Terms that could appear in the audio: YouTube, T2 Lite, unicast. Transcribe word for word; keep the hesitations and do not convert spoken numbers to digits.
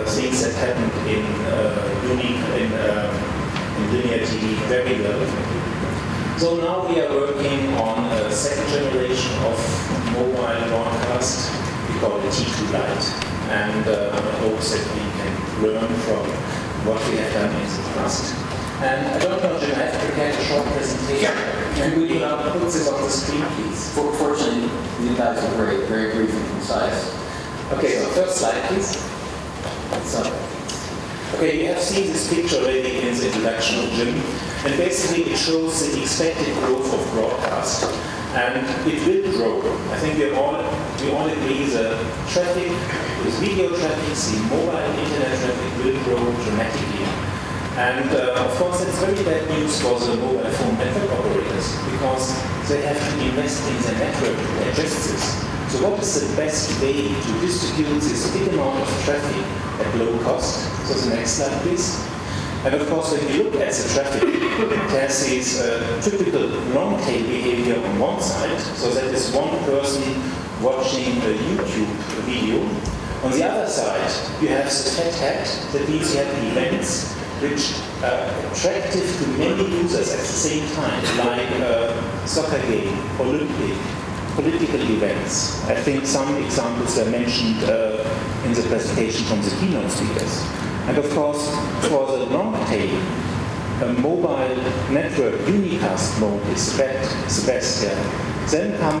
uh, things that happened in uh, unique in, uh, in linear T V very well. So now we are working on a second generation of mobile broadcast. We call it T two Lite, and uh, I hope that we can learn from what we have done in the past. And I don't know, Jim, I have prepared a short presentation. Can we now put this on the screen, please? Fortunately, the slides are very, very brief and concise. Okay, so first slide, please. So, okay, you have seen this picture already in the introduction of Jim, and basically it shows the expected growth of broadcast, and it will grow. I think we all we all agree that traffic, with video traffic, the mobile internet traffic will grow dramatically, and uh, of course it's very bad news for the mobile phone network operators because they have to invest in the network to digest this. So what is the best way to distribute this big amount of traffic at low cost? So the next slide, please. And of course, when you look at the traffic, it has this uh, typical long-tail behavior on one side. So that is one person watching a YouTube video. On the other side, you have the fat hat. That means you have events which are attractive to many users at the same time, like uh, soccer game, Olympic. Political events. I think some examples were mentioned uh, in the presentation from the keynote speakers. And of course, for the long tail, a mobile network unicast mode is the best. Then comes